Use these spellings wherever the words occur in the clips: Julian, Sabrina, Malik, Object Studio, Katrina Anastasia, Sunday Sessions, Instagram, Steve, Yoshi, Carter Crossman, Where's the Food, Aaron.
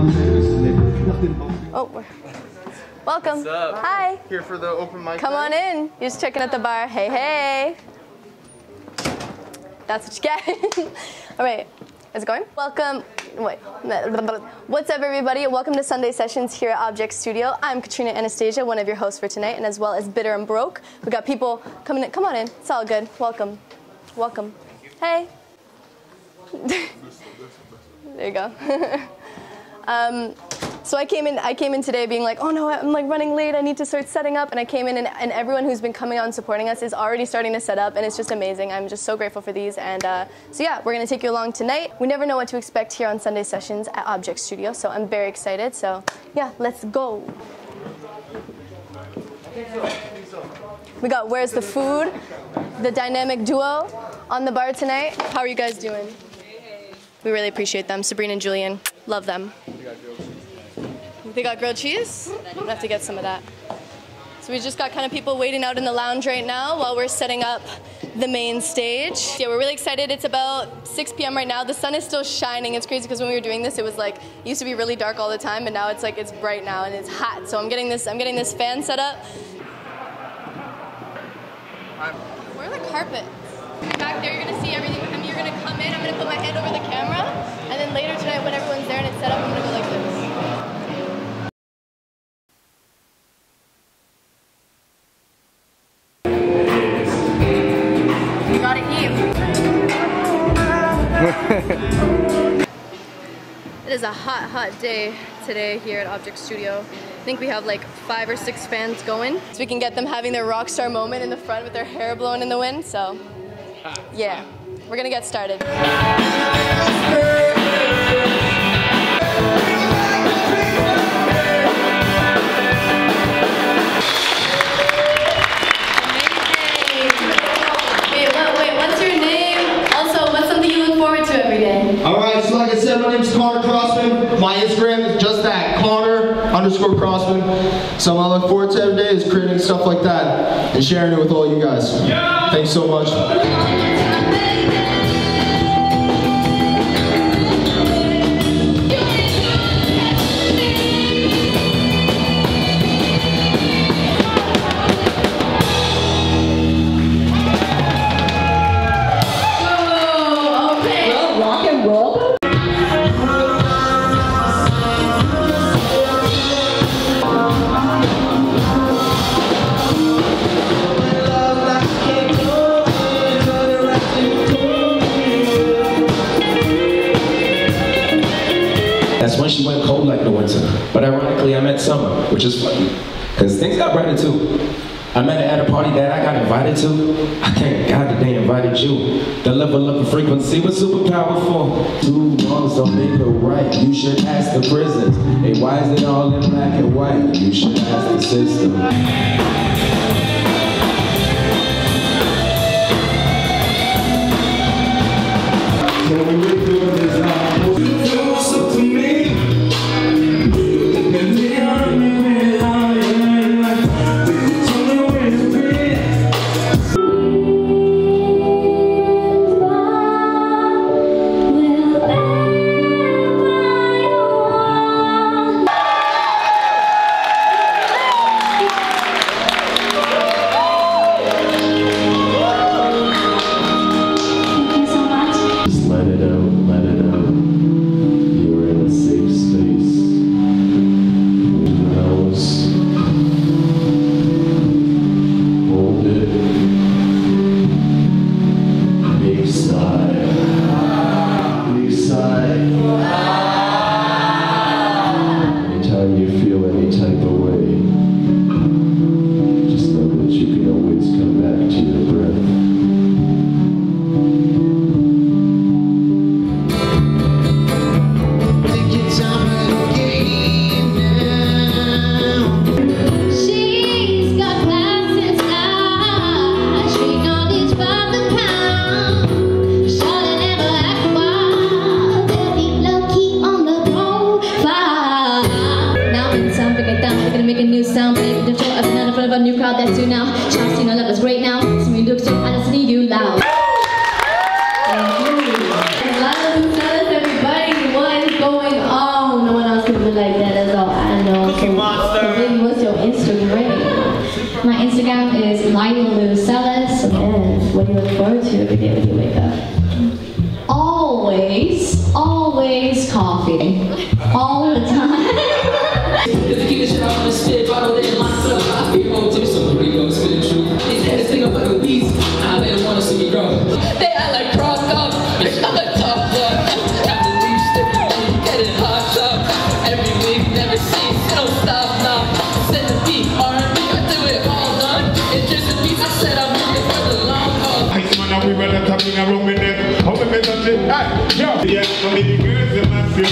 Oh, welcome. What's up? Hi. Here for the open mic. Come on in. You're just checking at the bar. Hey, hey. That's what you get. All right. How's it going? Welcome. Wait. What's up, everybody? Welcome to Sunday Sessions here at Object Studio. I'm Katrina Anastasia, one of your hosts for tonight, and as well as Bitter and Broke. We've got people coming in. Come on in. It's all good. Welcome. Welcome. Hey. There you go. So I came in today being like, oh no, I'm like running late, I need to start setting up. And I came in and everyone who's been coming on supporting us is already starting to set up, and it's just amazing. I'm just so grateful for these. And so yeah, we're gonna take you along tonight. We never know what to expect here on Sunday Sessions at Object Studio, so I'm very excited. So yeah, let's go. We got Where's the Food, the dynamic duo on the bar tonight. How are you guys doing? We really appreciate them, Sabrina and Julian. Love them. They got grilled cheese? We'll have to get some of that. So we just got kind of people waiting out in the lounge right now while we're setting up the main stage. Yeah, we're really excited. It's about 6 p.m. right now. The sun is still shining. It's crazy because when we were doing this, it was like, it used to be really dark all the time, and now it's like, it's bright now and it's hot. So I'm getting this fan set up. Where are the carpets? Back there, you're gonna see everything. I mean, you're gonna come in, I'm gonna put my hand over the camera, and then later tonight when everyone's there and it's set up, I'm gonna go like this. You gotta eat. It is a hot, hot day today here at Object Studio. I think we have like 5 or 6 fans going, so we can get them having their rock star moment in the front with their hair blowing in the wind, so. Yeah, we're gonna get started. Amazing! Wait, what's your name? Also, what's something you look forward to every day? Alright, so like I said, my name's Carter Crossman. My Instagram is just that, Carter_Crossman. So what I look forward to every day is creating stuff like that and sharing it with all you guys. Yeah. Thanks so much. She went cold like the winter, but ironically I met summer, which is funny, because things got brighter too. I met her at a party that I got invited to. I thank God that they invited you. The level of frequency was super powerful. Two wrongs don't make a right. You should ask the prisons. Hey, why is it all in black and white? You should ask the system. always coffee. All the time. If you get this shit off the spit bottle, then myself, I feel old too, so we go spit true. It's that single fucking piece. I didn't want to see me grow. They act like crossed up, bitch, I'm a tough one. After leave strip, you get it hot up. Every week, never cease, don't stop now. Send the beat, R&B, I do it all done. It's just a piece I said I'm looking for the long haul. I smell now we run a top in a room in there. Yeah, yes, I mean, we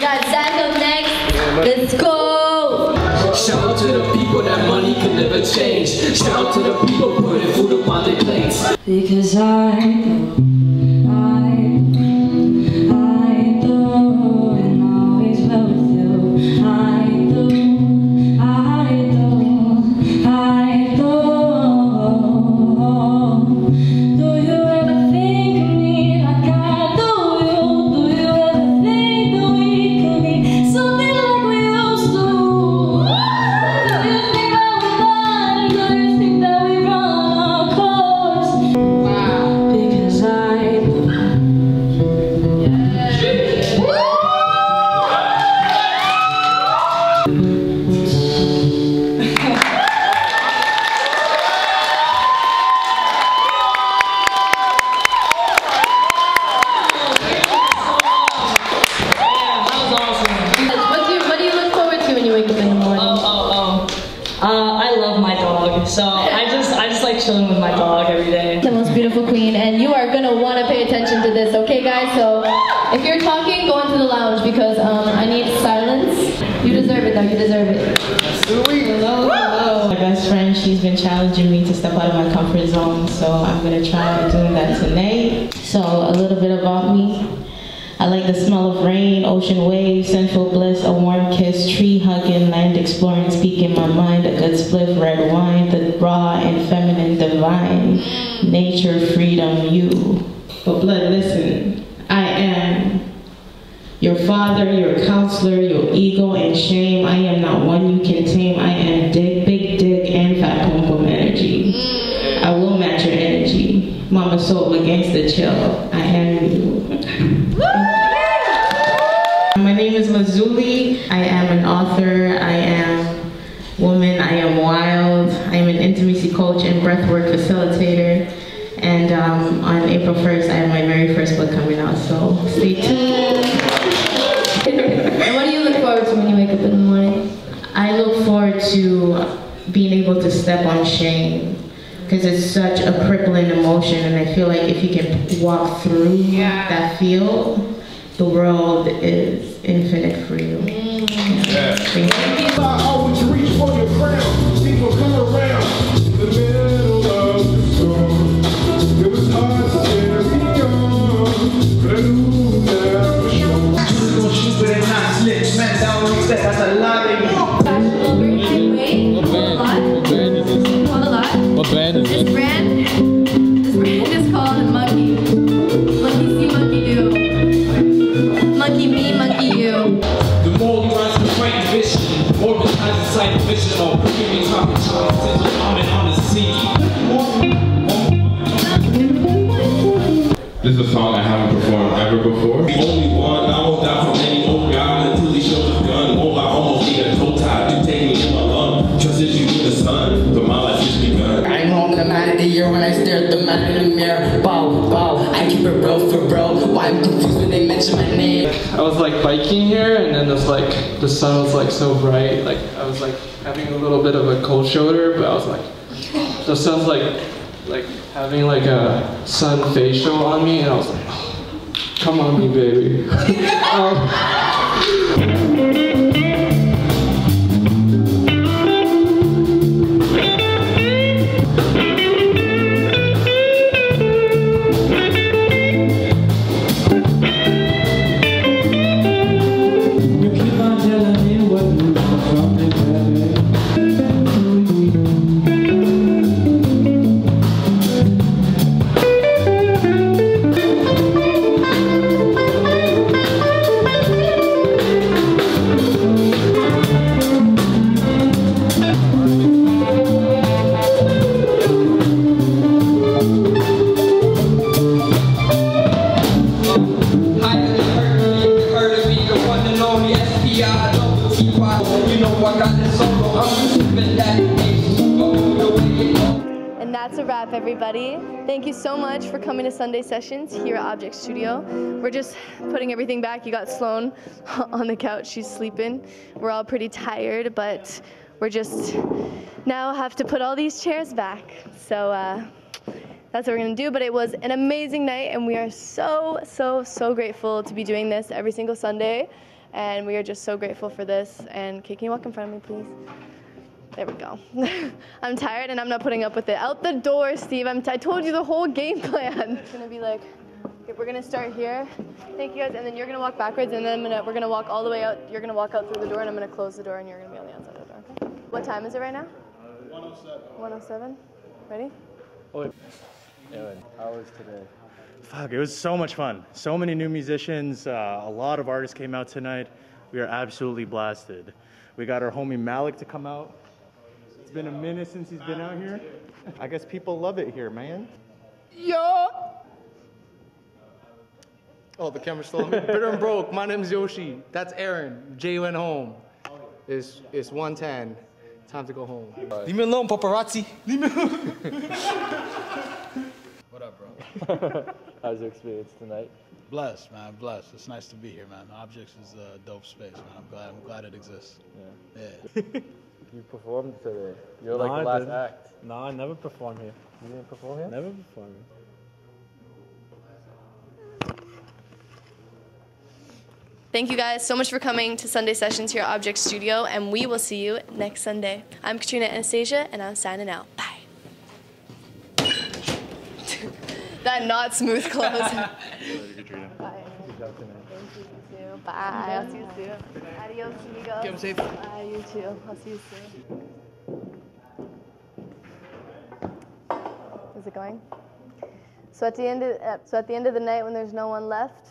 got Zach up next. Let's go. Shout out to the people that money can never change. Shout out to the people putting food upon their plates. Because I know it's wild. You know I got this solo. I'm sipping that ace. And that's a wrap, everybody. Thank you so much for coming to Sunday Sessions here at Object Studio. We're just putting everything back. You got Sloan on the couch. She's sleeping. We're all pretty tired, but we're just now have to put all these chairs back. So that's what we're gonna do, but it was an amazing night, and we are so, so, so grateful to be doing this every single Sunday. And we are just so grateful for this. And Kate, can you walk in front of me, please? There we go. I'm tired, and I'm not putting up with it. Out the door, Steve. I told you the whole game plan. It's going to be like, okay, we're going to start here. Thank you, guys. And then you're going to walk backwards, and then we're going to walk all the way out. You're going to walk out through the door, and I'm going to close the door, and you're going to be on the outside of the door. Okay? What time is it right now? 1:07. 1:07? Ready? Oh, wait. How was today? Fuck, it was so much fun. So many new musicians, a lot of artists came out tonight. We are absolutely blasted. We got our homie Malik to come out. It's been a minute since he's been out here. I guess people love it here, man. Yo! Oh, the camera's still on me. Bitter and broke, my name's Yoshi. That's Aaron. Jay went home. It's 1:10. Time to go home. Leave me alone, paparazzi. Leave me alone. What up, bro? How's your experience tonight? Blessed, man. Blessed. It's nice to be here, man. Objects is a dope space, man. I'm glad it exists. Yeah. Yeah. You performed today. You're like the last act. No, I never performed here. You didn't perform here? Never performed here. Thank you guys so much for coming to Sunday Sessions here at Object Studio, and we will see you next Sunday. I'm Katrina Anastasia, and I'm signing out. Bye. That not smooth close. Katrina. Bye. Good job tonight. Thank you, you too. Bye. I'll see you soon. Adios, amigos. Come safe. Bye, you too. I'll see you soon. Is it going? So at the end of the night, when there's no one left,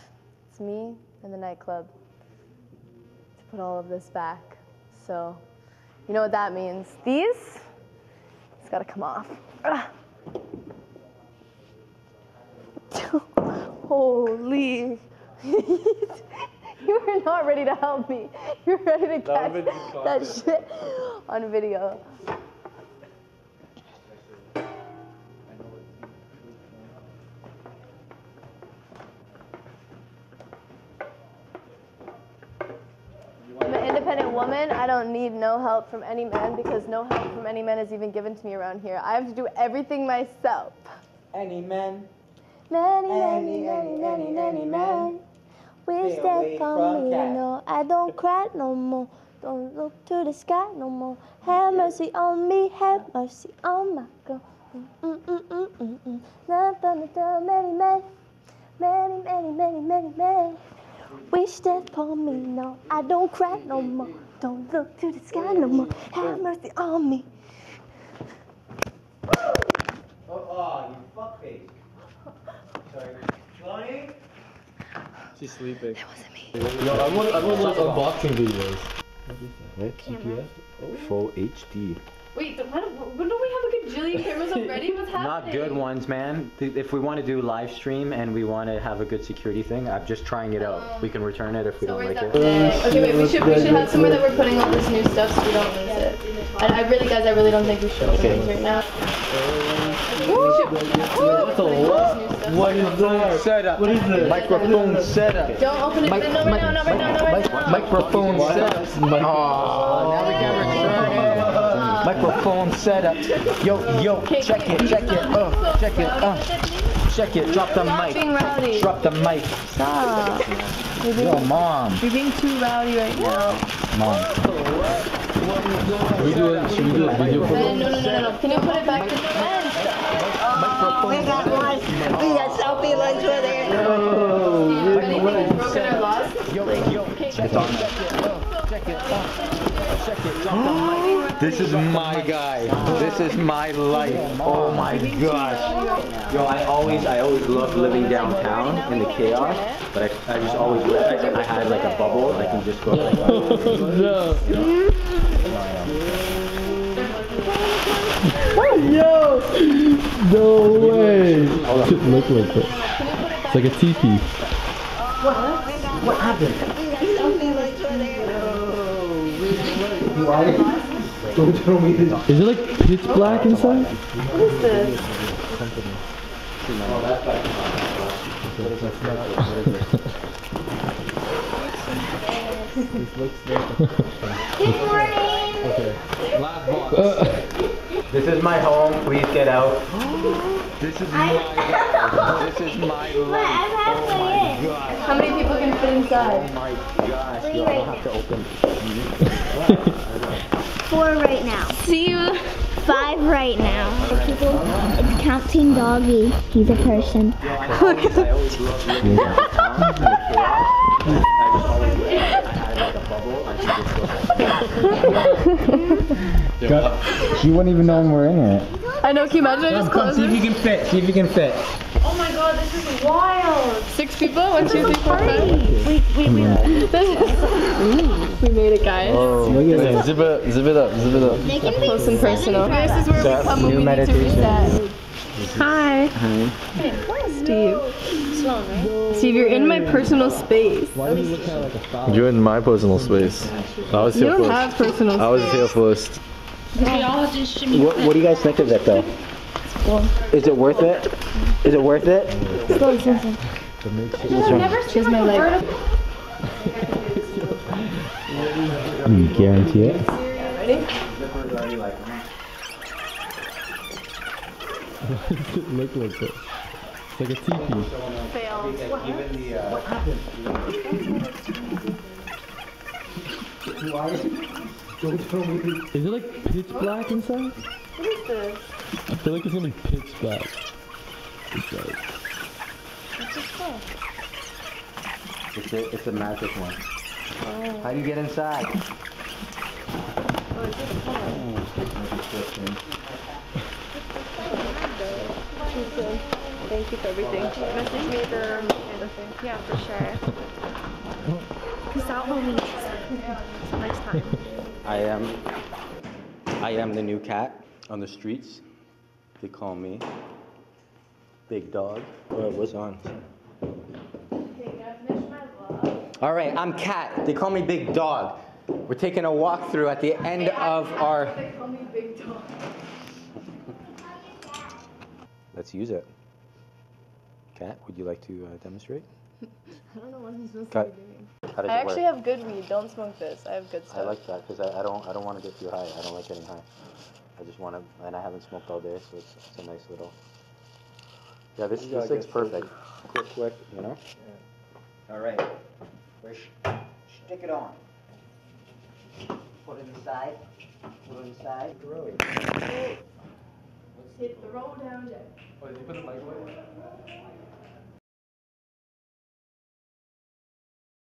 it's me and the nightclub to put all of this back. So, you know what that means? These, it's got to come off. Holy, you were not ready to help me. You're ready to catch that shit on video. I'm an independent woman. I don't need no help from any man, because no help from any man is even given to me around here. I have to do everything myself. Any men? Nanny man, wish that on me, you know, I don't cry no more, don't look to the sky no more, have mercy on me, have mercy on my girl, nothing to tell many men, wish that upon me, no, I don't cry no more, don't look to the sky no more, have mercy on me. Oh, you fuckface. Sorry. She's sleeping. That wasn't me. Yo, I want like unboxing videos. Right? Camera. Full HD. Wait, when do we have a gajillion cameras already? What's happening? Not good ones, man. If we want to do live stream and we want to have a good security thing, I'm just trying it out. We can return it if we don't like it. Okay, wait, we should have somewhere that we're putting all this new stuff so we don't lose it. And I really don't think we should open things right now. What is that? Setup. What is this? Microphone setup. Don't open it. No, right now. Microphone setup. Oh, now we got recorded. Microphone setup. Yo, check it. Drop the mic. Stop. Yo, mom. You're being too rowdy right now. Mom. Should we do a video for them? No. Can you put it back to the end? Oh, we got selfie lunch with it. No. Anything broken or lost? Yo, check it. This is my guy. This is my life. Oh my gosh. Yo, I always loved living downtown in the chaos, but I just always I had like a bubble. I can just go like. Yo! No way! It should look like that. It's like a teepee. What happened? Why? Don't tell me this. Is it like pitch black inside? What is this? Good morning! Okay. Last box. This is my home, please get out. This is my life. This is my life. Oh my gosh. How many people can fit inside? Oh my gosh. Three you right have to open. Four right now. See you. Five right now. People, it's counting doggy. He's a person. Look at that. She wouldn't even know when we're in it. I know, can you imagine I just closed it? See if you can fit, see if you can fit. Oh my god, this is wild! 6 people? 1, 2, 3, 4, 5? We made it, guys. Oh, look at it. Zip it up. They can be close and personal. This is where we come when we need to reset. Hi. Hi. Steve. Slow, right? Steve, you're in my personal space. You're in my personal space. I was here first. You don't have personal space. I was here first. What do you guys think of that though? Is it worth it? Is it worth it? I've never seen my leg. You guarantee it? Ready? What does it look like this? It's like a teepee. Failed. What happened? Is it like pitch black inside? What is this? I feel like it's gonna be pitch black. What's this for? It's a magic one. Oh. How do you get inside? Oh, it's just fun. Thank you for everything. Message me the thing. Yeah, for sure. Peace out, homies. Next time. I am the new cat on the streets. They call me Big Dog. Oh, what's on? All right, I'm Cat. They call me Big Dog. We're taking a walk through at the end of our. They call me Big Dog. Let's use it. Cat, would you like to demonstrate? I don't know what I'm supposed to be doing. I actually have good weed. Don't smoke this. I have good stuff. I like that because I don't want to get too high. I don't like getting high. I just want to, and I haven't smoked all day, so it's a nice little. Yeah, this thing's perfect. Quick, you know. Yeah. All right, stick it on. Put it inside. Road. Hit the roll down there. Wait, they put the light away.